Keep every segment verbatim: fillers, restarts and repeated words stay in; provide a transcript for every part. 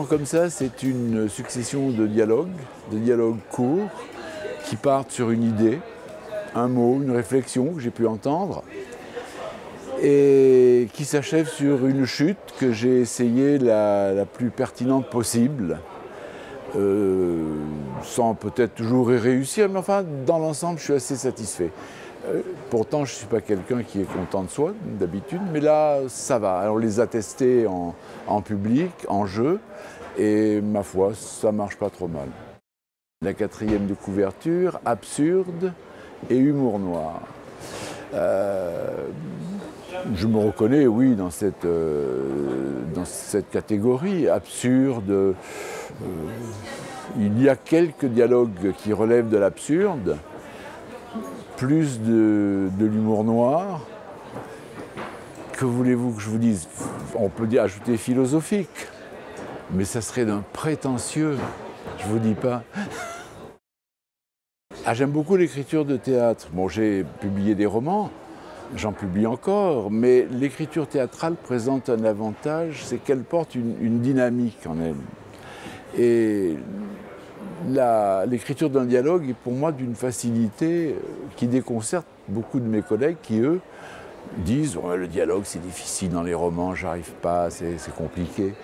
gens comme ça, c'est une succession de dialogues, de dialogues courts, qui partent sur une idée, un mot, une réflexion que j'ai pu entendre, et qui s'achèvent sur une chute que j'ai essayé la, la plus pertinente possible, euh, sans peut-être toujours y réussir, mais enfin, dans l'ensemble, je suis assez satisfait. Euh, pourtant, je ne suis pas quelqu'un qui est content de soi, d'habitude, mais là, ça va. Alors, on les a testés en, en public, en jeu, et ma foi, ça marche pas trop mal. La quatrième de couverture, absurde et humour noir. Euh, je me reconnais, oui, dans cette, euh, dans cette catégorie, absurde. Euh, il y a quelques dialogues qui relèvent de l'absurde, plus de, de l'humour noir. Que voulez-vous que je vous dise? On peut dire, ajouter philosophique, mais ça serait d'un prétentieux, je vous dis pas. Ah, j'aime beaucoup l'écriture de théâtre. Bon, j'ai publié des romans, j'en publie encore, mais l'écriture théâtrale présente un avantage, c'est qu'elle porte une, une dynamique en elle. Et l'écriture d'un dialogue est pour moi d'une facilité qui déconcerte beaucoup de mes collègues qui, eux, disent oh, « le dialogue c'est difficile dans les romans, j'arrive pas, c'est compliqué ».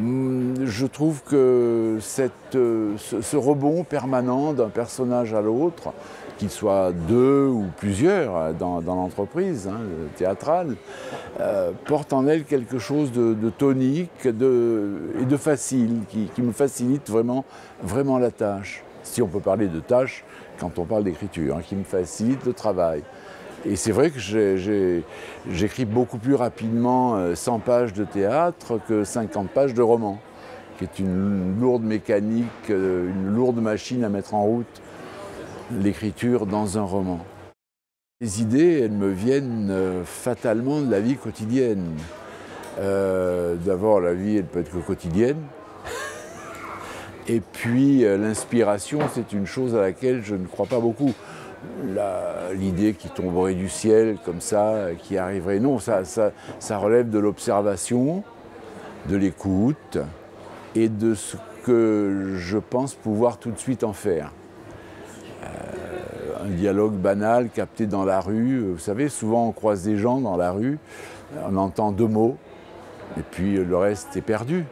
Je trouve que cette, ce, ce rebond permanent d'un personnage à l'autre, qu'il soit deux ou plusieurs dans, dans l'entreprise hein, le théâtrale, euh, porte en elle quelque chose de, de tonique de, et de facile, qui, qui me facilite vraiment, vraiment la tâche. Si on peut parler de tâche quand on parle d'écriture, hein, qui me facilite le travail. Et c'est vrai que j'écris beaucoup plus rapidement cent pages de théâtre que cinquante pages de roman, qui est une lourde mécanique, une lourde machine à mettre en route, l'écriture dans un roman. Les idées, elles me viennent fatalement de la vie quotidienne. Euh, d'abord, la vie, elle peut être que quotidienne. Et puis, l'inspiration, c'est une chose à laquelle je ne crois pas beaucoup. L'idée qui tomberait du ciel comme ça, qui arriverait, non, ça, ça, ça relève de l'observation, de l'écoute et de ce que je pense pouvoir tout de suite en faire. Euh, un dialogue banal capté dans la rue, vous savez, souvent on croise des gens dans la rue, on entend deux mots et puis le reste est perdu.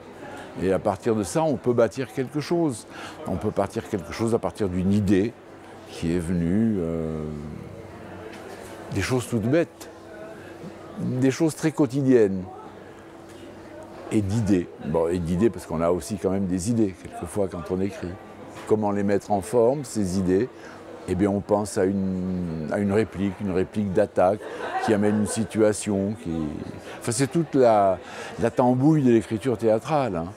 Et à partir de ça, on peut bâtir quelque chose. On peut bâtir quelque chose à partir d'une idée qui est venu, euh, des choses toutes bêtes, des choses très quotidiennes, et d'idées. Bon, et d'idées parce qu'on a aussi quand même des idées, quelquefois, quand on écrit. Comment les mettre en forme, ces idées? Eh bien, on pense à une, à une réplique, une réplique d'attaque, qui amène une situation, qui... Enfin, c'est toute la, la tambouille de l'écriture théâtrale, hein.